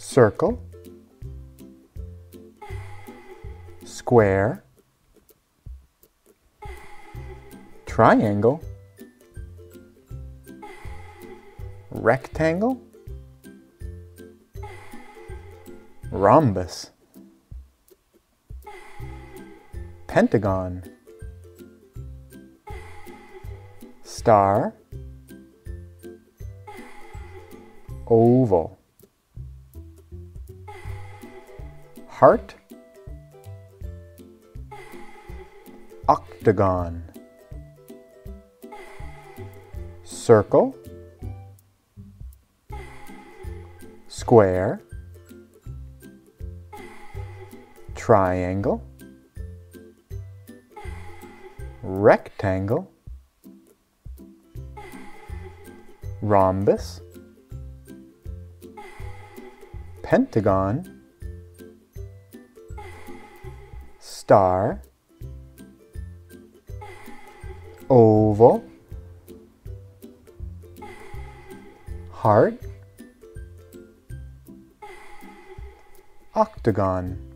circle, square, triangle, rectangle, rhombus, pentagon, star, oval, heart, octagon, circle, square, triangle, rectangle, rhombus, pentagon, star, oval, heart, octagon.